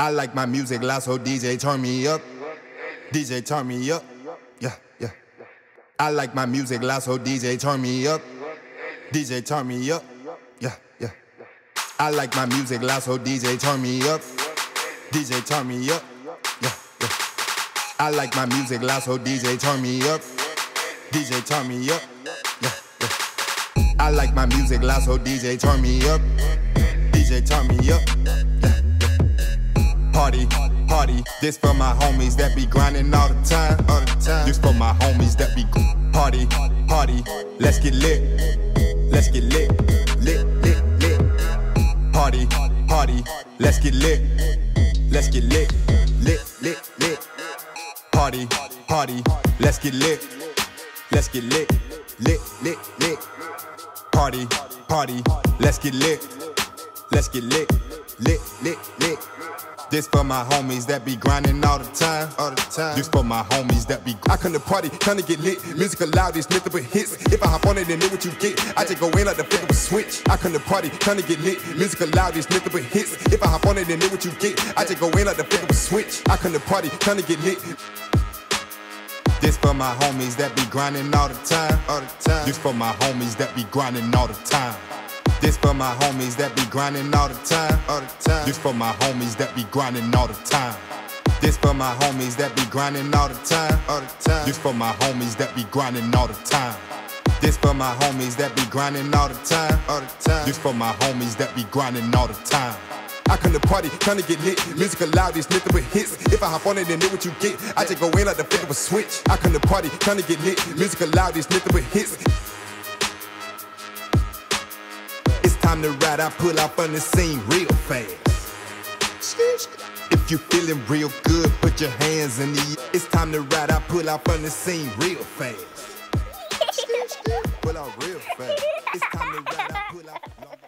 I like my music Lasso DJ, turn me up. DJ, turn me up. Yeah, yeah. I like my music Lasso DJ, turn me up. DJ, turn me up. Yeah, yeah. I like my music Lasso DJ, turn me up. DJ, turn me up. Yeah, yeah. I like my music Lasso DJ, turn me up. DJ, turn me up. Yeah, yeah. I like my music Lasso DJ, turn me up. DJ, turn me up. Party, party. This for my homies that be grinding all the time. This for my homies that be party, party. Let's get lit. Let's get lit. Lit, lit, lit. Party, party. Let's get lit. Let's get lit. Lit, lit, lit. Party, party. Let's get lit. Let's get lit. Lit, lit, lit. Party, party. Let's get lit. Let's get lit. Lit, lit, lit. This for my homies that be grinding all the time. This for my homies that be. I come to party, trying to get lit. Music loud, it's nothing but hits. If I hop on it, then it what you get. I just go in like the flip of a switch. I come to party, trying to get lit. Music loud, it's nothing but hits. If I hop on it, then it what you get. I just go in like the flip of a switch. I come to party, trying to get lit. This for my homies that be grinding all the time. This for my homies that be grinding all the time. This for my homies that be grinding all the time. This for my homies that be grinding all the time. This for my homies that be grinding all the time. This for my homies that be grinding all the time. This for my homies that be grinding all the time. This for my homies that be grinding all the time. I come to party, trying to get lit. Music loud, it's nothing but hits. If I hop on it, then it what you get. I just go in like the flip of a switch. I come to party, trying to get lit. Music loud, it's nothing but hits. Time to ride, I pull up on the scene real fast. If you feeling real good, put your hands in the air. It's time to ride, I pull up on the scene real fast. Pull out real fast. It's time to ride, I pull up.